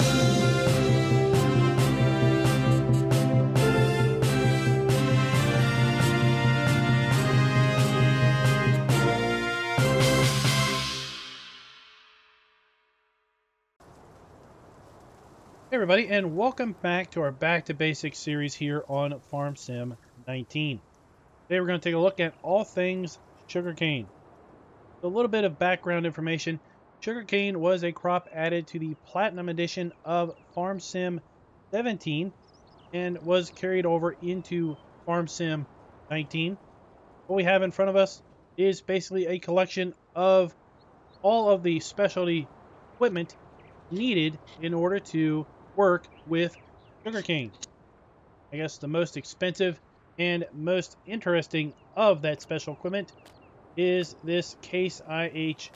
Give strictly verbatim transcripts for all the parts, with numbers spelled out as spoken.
Hey everybody, and welcome back to our Back to Basics series here on Farm Sim nineteen. Today we're going to take a look at all things sugarcane. A little bit of background information. Sugarcane was a crop added to the Platinum Edition of Farm Sim seventeen and was carried over into Farm Sim nineteen. What we have in front of us is basically a collection of all of the specialty equipment needed in order to work with sugarcane. I guess the most expensive and most interesting of that special equipment is this Case I H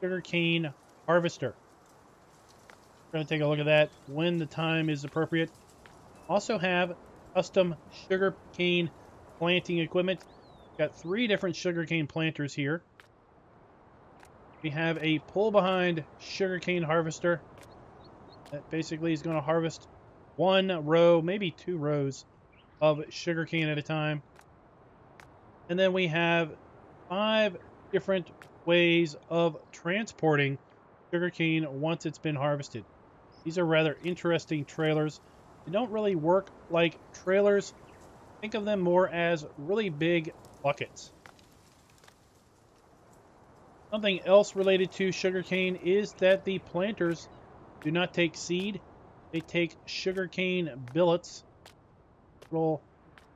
sugarcane harvester. We're going to take a look at that when the time is appropriate. Also have custom sugarcane planting equipment. Got three different sugarcane planters here. We have a pull behind sugarcane harvester that basically is going to harvest one row, maybe two rows of sugarcane at a time. And then we have five different ways of transporting sugarcane once it's been harvested. These are rather interesting trailers. They don't really work like trailers. Think of them more as really big buckets. Something else related to sugarcane is that the planters do not take seed. They take sugarcane billets, little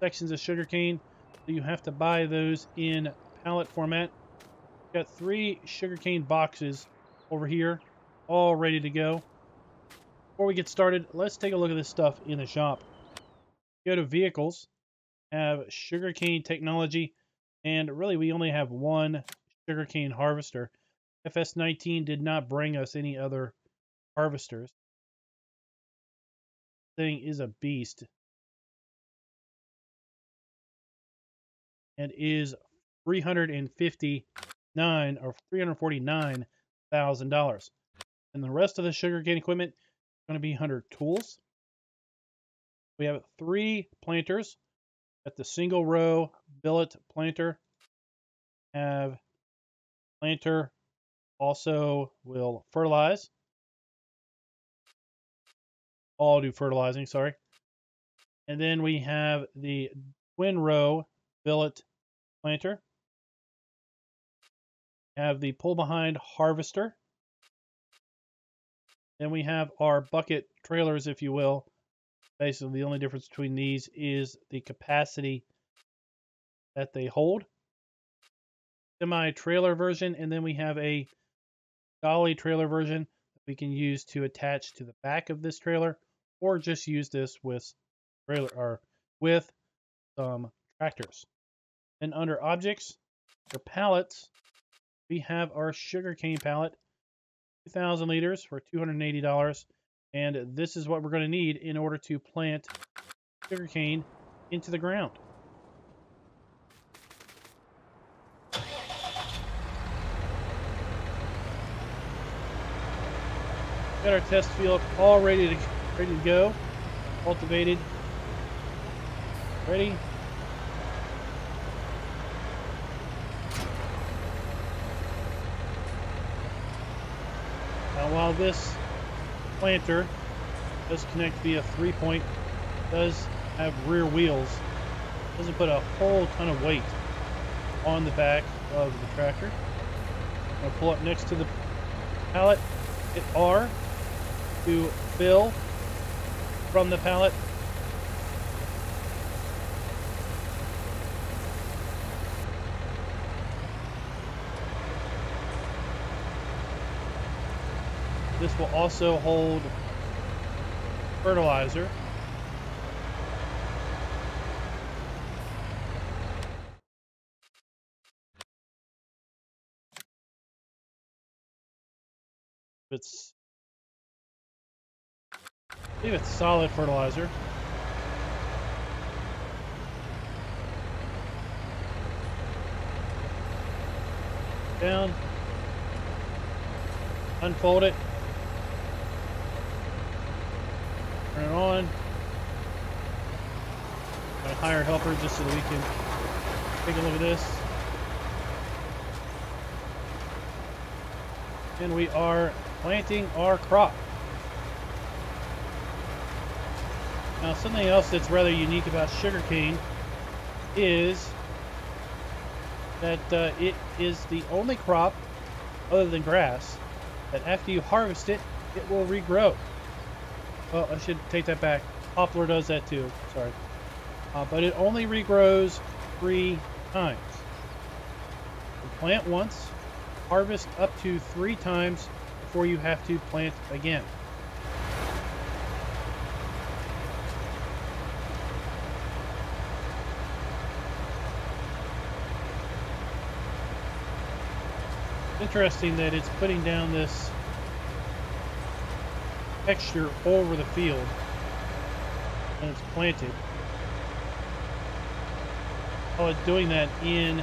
sections of sugarcane. So you have to buy those in pallet format. Got three sugarcane boxes over here, all ready to go. Before we get started, let's take a look at this stuff in the shop. Go to vehicles, have sugarcane technology, and really we only have one sugarcane harvester. F S nineteen did not bring us any other harvesters. This thing is a beast and is three hundred fifty-nine or three hundred forty-nine thousand dollars. And the rest of the sugarcane equipment is going to be under tools. We have three planters. Got the single row billet planter. Have planter also will fertilize. All do fertilizing, sorry. And then we have the twin row billet planter. Have the pull behind harvester. Then we have our bucket trailers, if you will. Basically, the only difference between these is the capacity that they hold. Semi-trailer version, and then we have a dolly trailer version that we can use to attach to the back of this trailer, or just use this with trailer or with some tractors. And under objects or pallets, we have our sugarcane pallet, two thousand liters for two hundred eighty dollars, and this is what we're going to need in order to plant sugarcane into the ground. Got our test field all ready to ready to go, cultivated, ready. Now, while this planter does connect via three-point, does have rear wheels, doesn't put a whole ton of weight on the back of the tractor. I'm gonna pull up next to the pallet, hit R to fill from the pallet. This will also hold fertilizer. It's I believe it's solid fertilizer. Down. Unfold it. Turn it on. Gotta hire a helper just so that we can take a look at this. And we are planting our crop. Now, something else that's rather unique about sugarcane is that uh, it is the only crop, other than grass, that after you harvest it, it will regrow. Well, I should take that back. Poplar does that too, sorry. Uh, but it only regrows three times. You plant once, harvest up to three times before you have to plant again. Interesting that it's putting down this texture over the field and it's planted. Oh, it's doing that in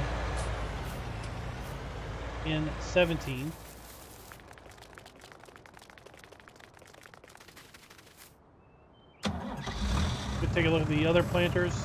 in seventeen. Let's take a look at the other planters.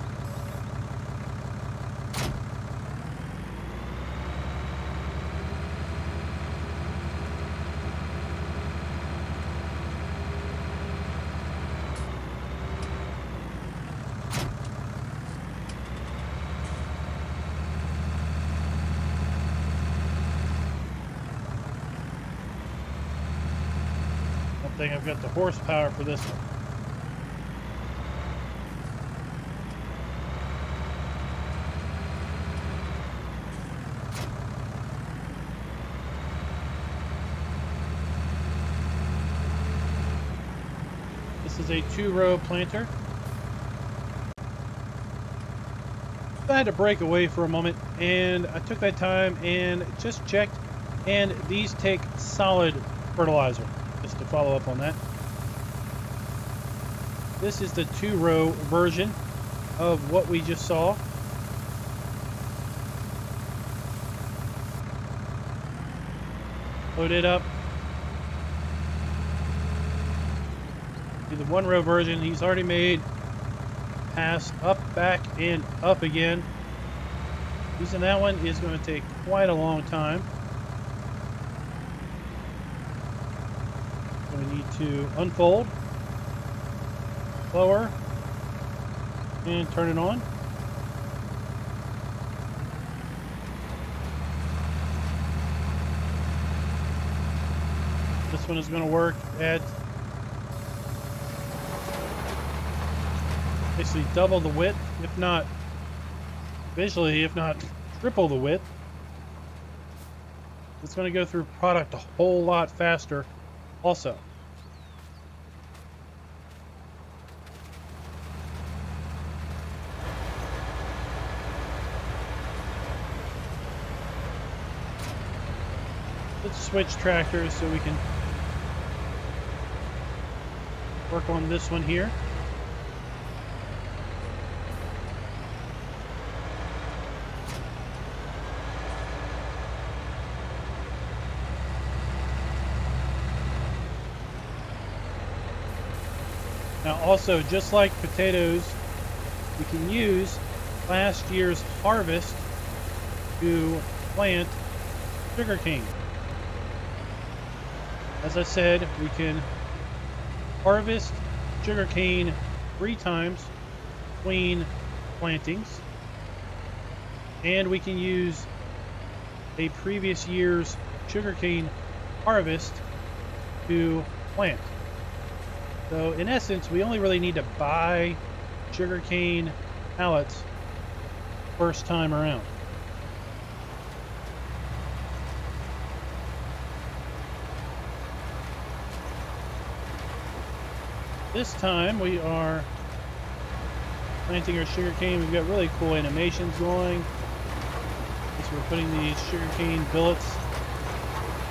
Thing I've got the horsepower for this one. This is a two-row planter. I had to break away for a moment, and I took that time and just checked, and these take solid fertilizer. Just to follow up on that, this is the two-row version of what we just saw. Load it up. Do the one-row version. He's already made pass up, back, and up again. Using that one is going to take quite a long time. We need to unfold, lower, and turn it on. This one is going to work at basically double the width, if not visually, if not triple the width. It's going to go through product a whole lot faster also. Let's switch tractors so we can work on this one here. Now also, just like potatoes, we can use last year's harvest to plant sugarcane. As I said, we can harvest sugarcane three times between plantings, and we can use a previous year's sugarcane harvest to plant. So in essence, we only really need to buy sugarcane pallets first time around. This time we are planting our sugarcane. We've got really cool animations going. So we're putting these sugarcane billets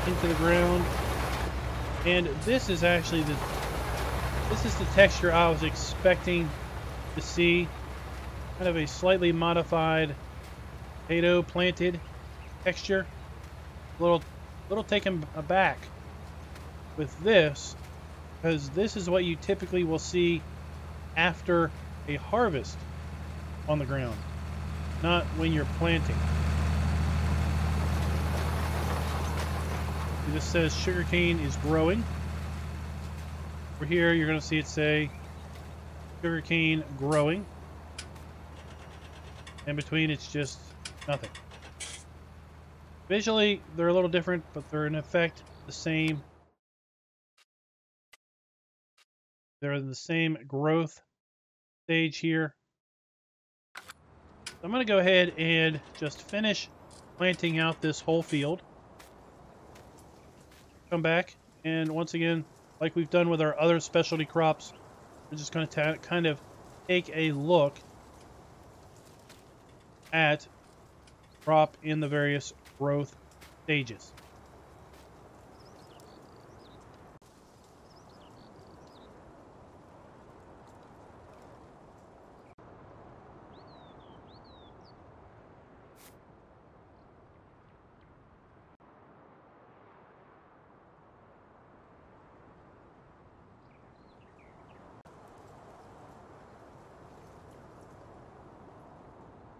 into the ground. And this is actually the This is the texture I was expecting to see. Kind of a slightly modified potato planted texture. A little, little taken aback with this, because this is what you typically will see after a harvest on the ground, not when you're planting. It just says sugarcane is growing. Over here, you're going to see it say sugarcane growing. In between, it's just nothing. Visually, they're a little different, but they're in effect the same. They're in the same growth stage here. So I'm going to go ahead and just finish planting out this whole field. Come back, and once again, like we've done with our other specialty crops, we're just going to kind of take a look at crop in the various growth stages.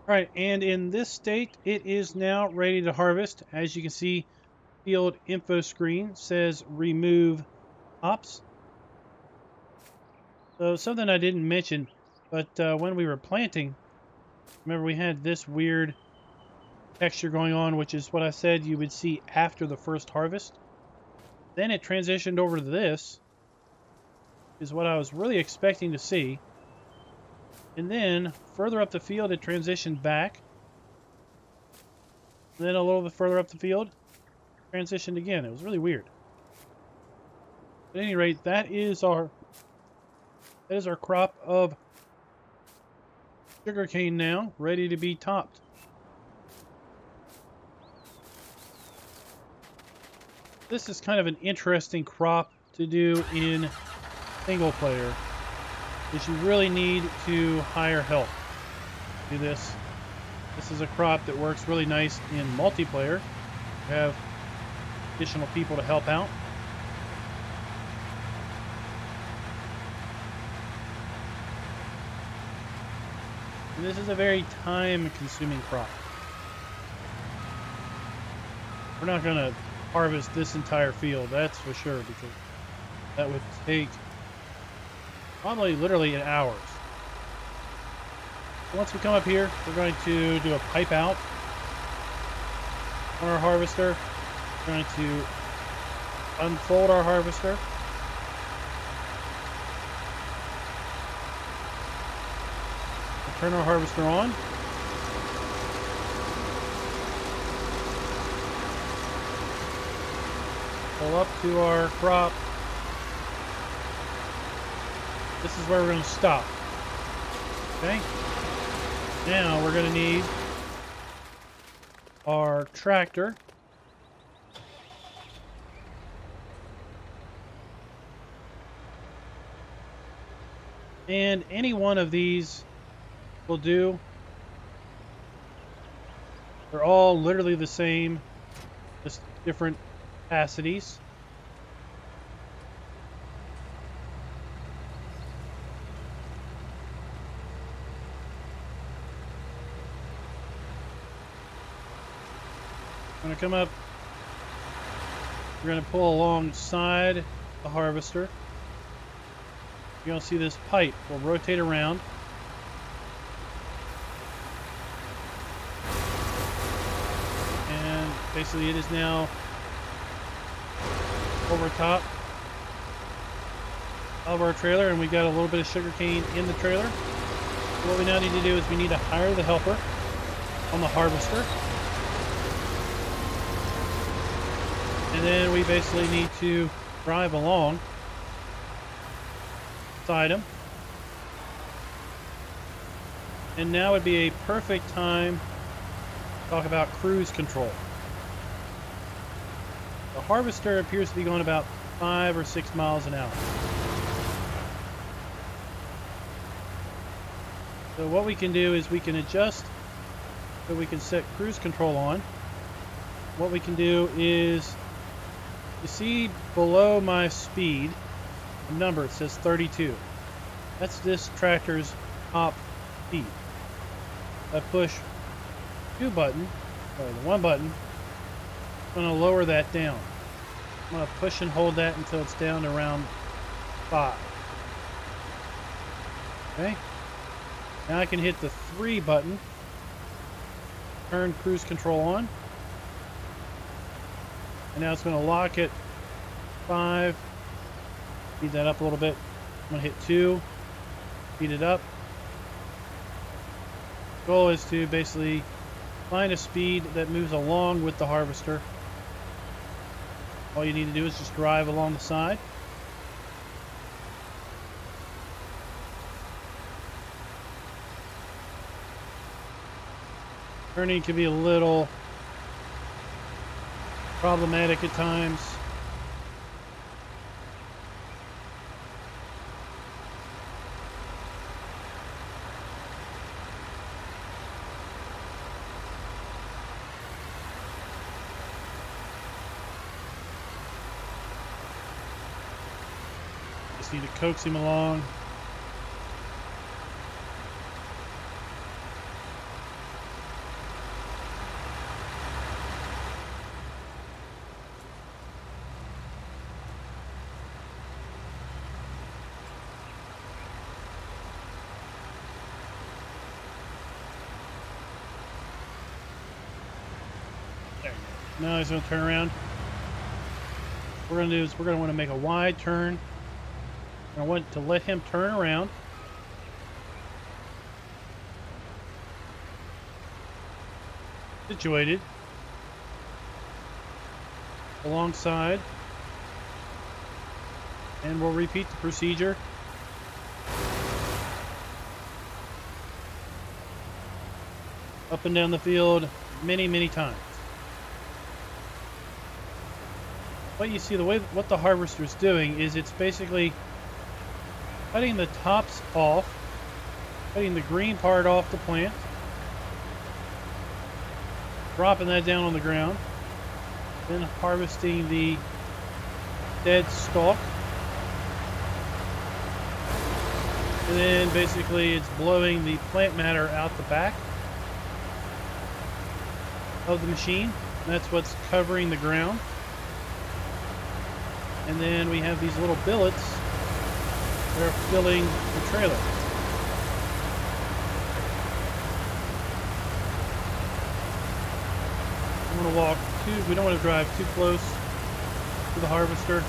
All right, and in this state, it is now ready to harvest. As you can see, field info screen says remove hops. So something I didn't mention, but uh, when we were planting, remember we had this weird texture going on, which is what I said you would see after the first harvest. Then it transitioned over to this, which is what I was really expecting to see. And then, further up the field, it transitioned back. And then a little bit further up the field, transitioned again. It was really weird. At any rate, that is our, that is our crop of sugarcane now, ready to be topped. This is kind of an interesting crop to do in single player. Is you really need to hire help to do this. This is a crop that works really nice in multiplayer. You have additional people to help out. And this is a very time-consuming crop. We're not going to harvest this entire field, that's for sure, because that would take probably literally in hours. So once we come up here, we're going to do a pipe out on our harvester. We're going to unfold our harvester. We'll turn our harvester on. Pull up to our crop. This is where we're going to stop. Okay. Now we're going to need our tractor. And any one of these will do. They're all literally the same, just different capacities. Come up, we're going to pull alongside the harvester. You're going to see this pipe will rotate around. And basically it is now over top of our trailer, and we got a little bit of sugarcane in the trailer. So what we now need to do is we need to hire the helper on the harvester. And then we basically need to drive along beside him. And now would be a perfect time to talk about cruise control. The harvester appears to be going about five or six miles an hour. So what we can do is we can adjust so we can set cruise control on. What we can do is, you see below my speed, the number, it says thirty-two. That's this tractor's top speed. I push two button, or the one button, I'm going to lower that down. I'm going to push and hold that until it's down around five. Okay. Now I can hit the three button. Turn cruise control on. And now it's going to lock it five. Speed that up a little bit. I'm going to hit two. Speed it up. The goal is to basically find a speed that moves along with the harvester. All you need to do is just drive along the side. Turning can be a little problematic at times. Just need to coax him along. Now he's going to turn around. What we're going to do is we're going to want to make a wide turn. I want to let him turn around. Situated. Alongside. And we'll repeat the procedure. Up and down the field many, many times. But you see, the way what the harvester is doing is it's basically cutting the tops off, cutting the green part off the plant, dropping that down on the ground, then harvesting the dead stalk, and then basically it's blowing the plant matter out the back of the machine. That's what's covering the ground. And then we have these little billets that are filling the trailer. We want to walk too, we don't want to drive too close to the harvester.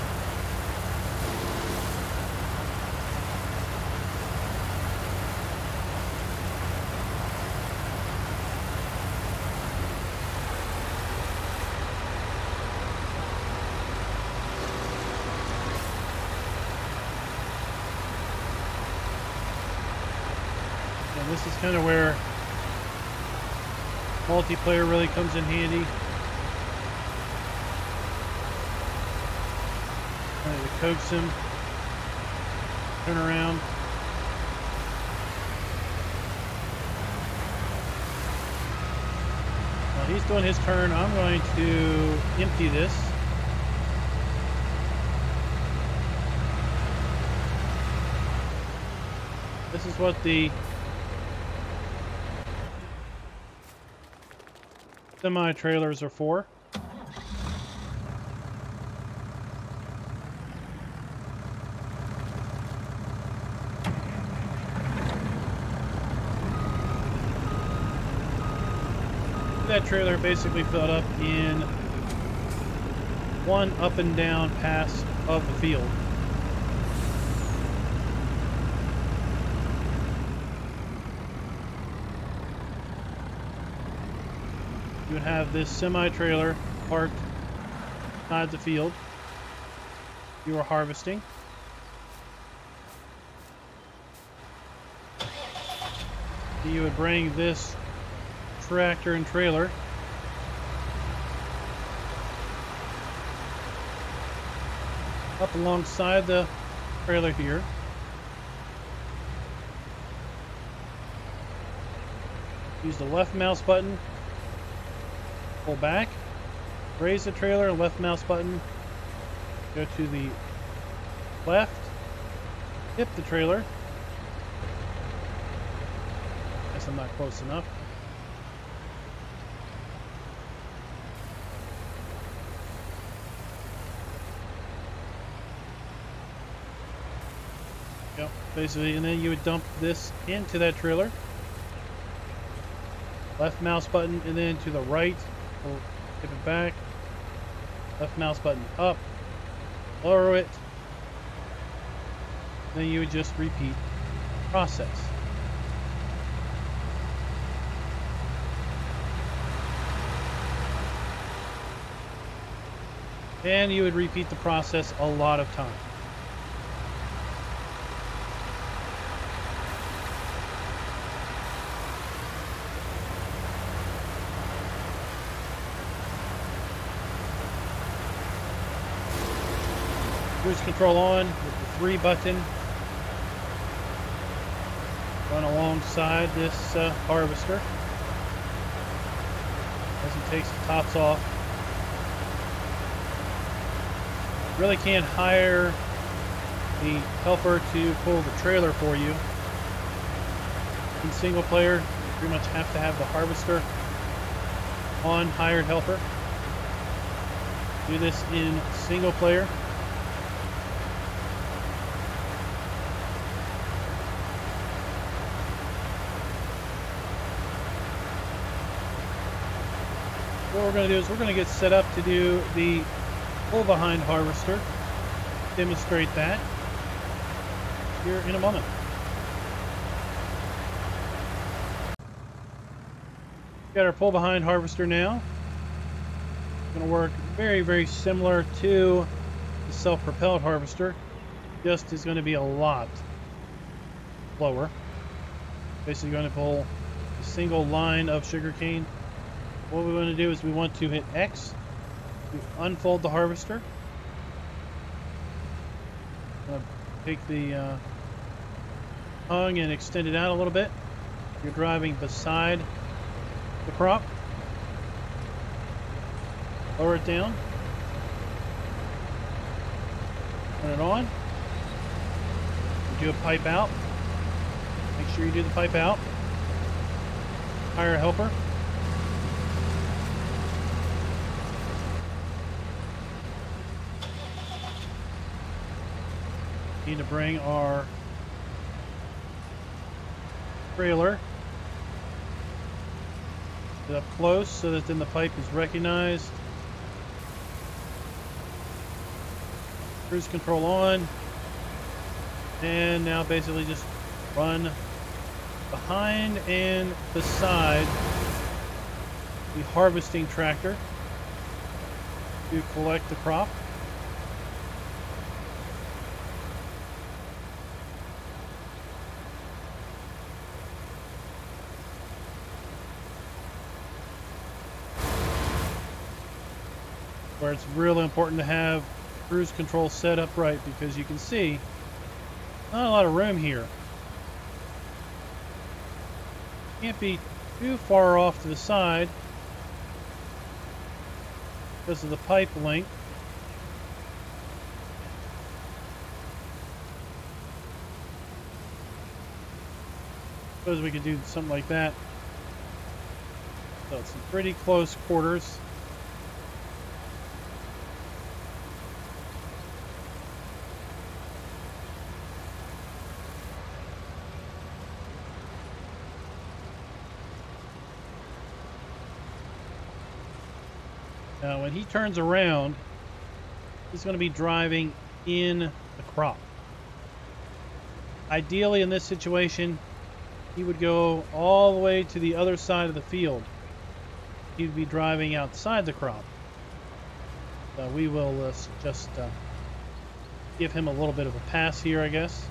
This is kind of where multiplayer really comes in handy. Trying to coax him, turn around. While he's doing his turn, I'm going to empty this. This is what the semi-trailers are for. That trailer basically filled up in one up and down pass of the field. Would have this semi-trailer parked beside the field you are harvesting. You would bring this tractor and trailer up alongside the trailer here. Use the left mouse button, pull back, raise the trailer, left mouse button, go to the left, tip the trailer, guess I'm not close enough. Yep, basically, and then you would dump this into that trailer. Left mouse button, and then to the right, we'll tip it back. Left mouse button up, lower it. Then you would just repeat the process. And you would repeat the process a lot of times. Cruise control on with the three button. Run alongside this uh, harvester as it takes the tops off. Really can't hire the helper to pull the trailer for you. In single player, you pretty much have to have the harvester on hired helper. Do this in single player. What we're going to do is we're going to get set up to do the pull behind harvester, demonstrate that here in a moment. Got our pull behind harvester now. It's going to work very, very similar to the self-propelled harvester, just is going to be a lot slower. Basically going to pull a single line of sugarcane. What we want to do is we want to hit X to unfold the harvester. I'm going to take the uh, tongue and extend it out a little bit. You're driving beside the crop. Lower it down. Turn it on. You do a pipe out. Make sure you do the pipe out. Hire a helper. Need to bring our trailer up close so that then the pipe is recognized. Cruise control on, and now basically just run behind and beside the harvesting tractor to collect the crop. Where it's really important to have cruise control set up right, because you can see not a lot of room here. Can't be too far off to the side because of the pipe length. Suppose we could do something like that. So it's some pretty close quarters. Now, when he turns around, he's going to be driving in the crop. Ideally, in this situation, he would go all the way to the other side of the field. He'd be driving outside the crop. So we will uh, just uh, give him a little bit of a pass here, I guess.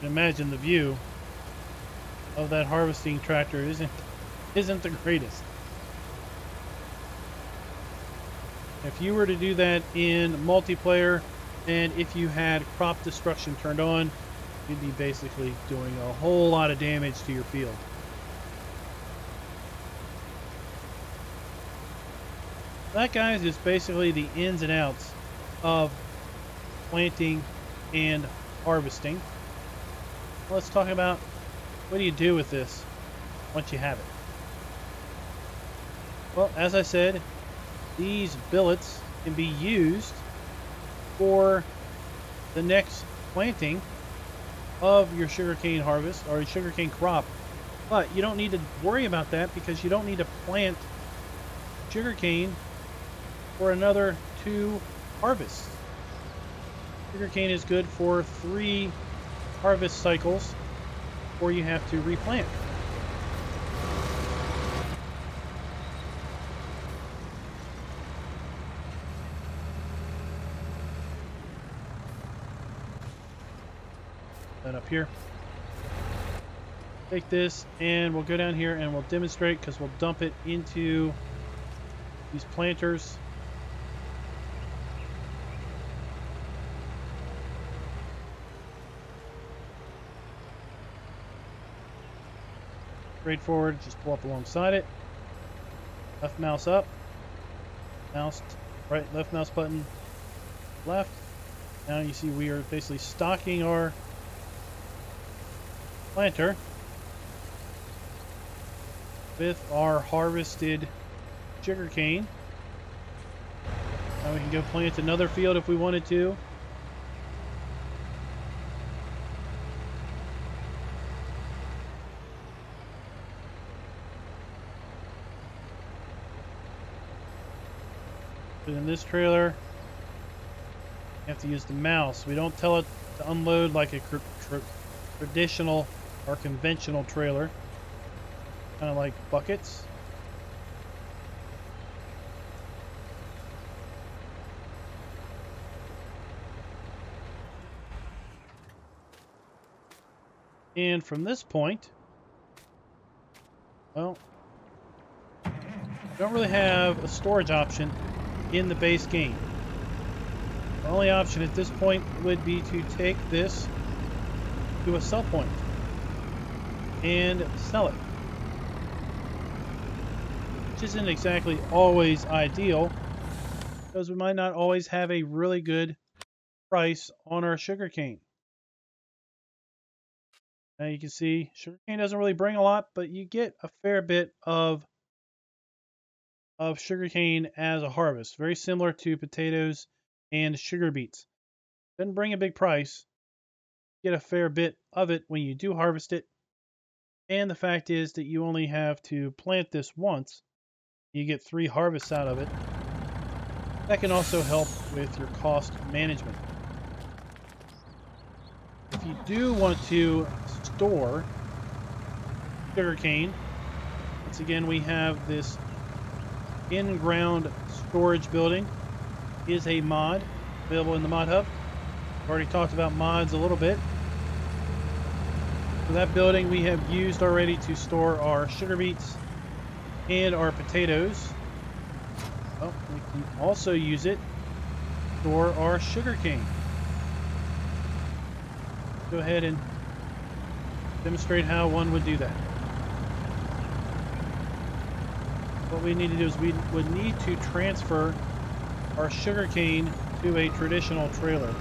Imagine the view of that harvesting tractor isn't isn't the greatest. If you were to do that in multiplayer, and if you had crop destruction turned on, you'd be basically doing a whole lot of damage to your field. That, guys, is basically the ins and outs of planting and harvesting. Let's talk about what do you do with this once you have it. Well, as I said, these billets can be used for the next planting of your sugarcane harvest or sugarcane crop. But you don't need to worry about that because you don't need to plant sugarcane for another two harvests. Sugarcane is good for three harvest cycles before you have to replant. That up here. Take this and we'll go down here and we'll demonstrate because we'll dump it into these planters. Straightforward, just pull up alongside it. Left mouse up, mouse right, left mouse button left. Now you see we are basically stocking our planter with our harvested sugarcane. Now we can go plant another field if we wanted to. In this trailer, you have to use the mouse. We don't tell it to unload like a traditional or conventional trailer, kind of like buckets. And from this point, well, you don't really have a storage option in the base game. The only option at this point would be to take this to a sell point and sell it, which isn't exactly always ideal because we might not always have a really good price on our sugarcane. Now you can see sugarcane doesn't really bring a lot, but you get a fair bit of of sugarcane as a harvest, very similar to potatoes and sugar beets. Doesn't bring a big price. Get a fair bit of it when you do harvest it, and the fact is that you only have to plant this once. You get three harvests out of it. That can also help with your cost management. If you do want to store sugarcane, once again we have this in-ground storage building is a mod available in the mod hub. I've already talked about mods a little bit. For that building we have used already to store our sugar beets and our potatoes. Oh, we can also use it for our sugarcane. Go ahead and demonstrate how one would do that. What we need to do is we would need to transfer our sugarcane to a traditional trailer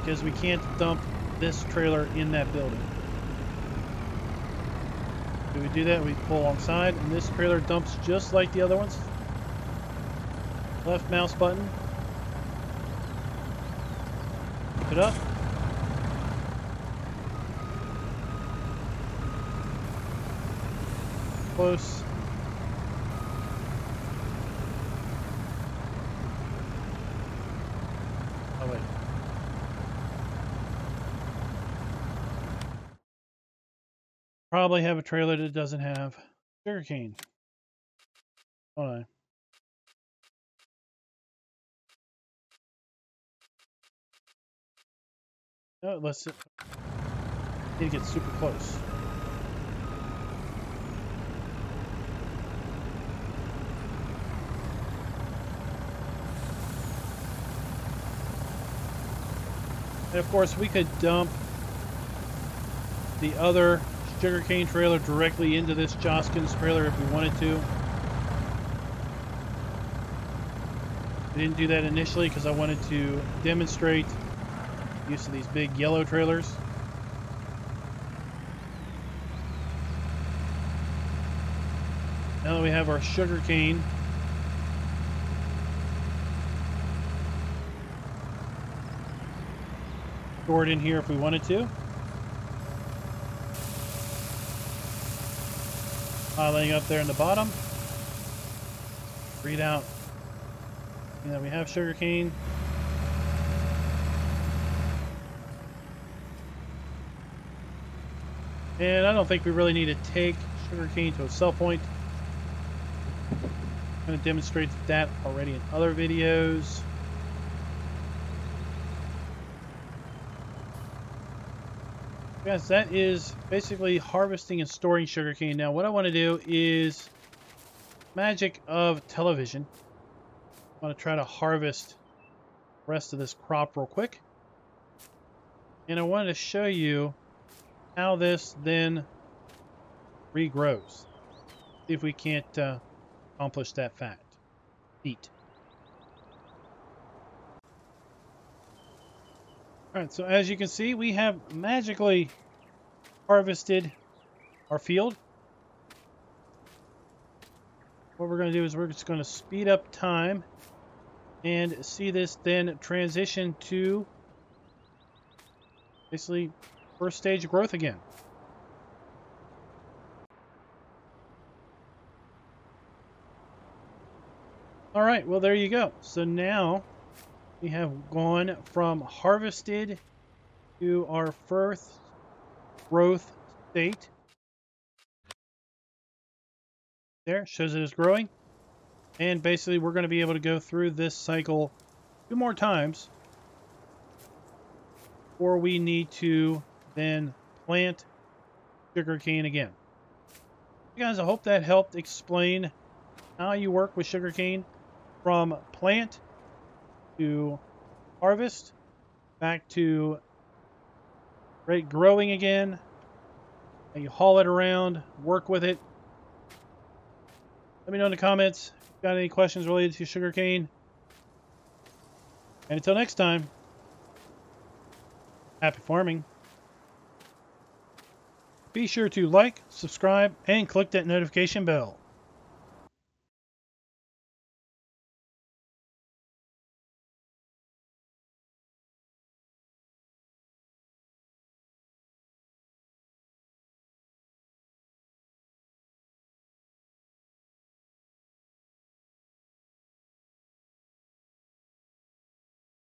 because we can't dump this trailer in that building. If we do that, we pull alongside, and this trailer dumps just like the other ones. Left mouse button. Pick it up. Close. Probably have a trailer that doesn't have sugarcane. Hold on. Oh, let's see. Need to get super close. And of course, we could dump the other sugarcane trailer directly into this Joskins trailer if we wanted to. I didn't do that initially because I wanted to demonstrate use of these big yellow trailers. Now that we have our sugarcane, store it in here if we wanted to. Piling up there in the bottom. Read out. And then we have sugarcane. And I don't think we really need to take sugarcane to a sell point. I'm going to demonstrate that already in other videos. Guys, that is basically harvesting and storing sugarcane. Now, what I want to do is magic of television. I want to try to harvest the rest of this crop real quick. And I wanted to show you how this then regrows. See if we can't uh, accomplish that fact. Neat. Alright, so as you can see, we have magically harvested our field. What we're going to do is we're just going to speed up time and see this then transition to basically first stage of growth again. All right, well, there you go. So now we have gone from harvested to our first growth state. There, shows it is growing. And basically we're going to be able to go through this cycle two more times before we need to then plant sugarcane again. You guys, I hope that helped explain how you work with sugarcane from plant to harvest, back to rate growing again, and you haul it around, work with it. Let me know in the comments if you've got any questions related to sugarcane. And until next time, happy farming. Be sure to like, subscribe, and click that notification bell.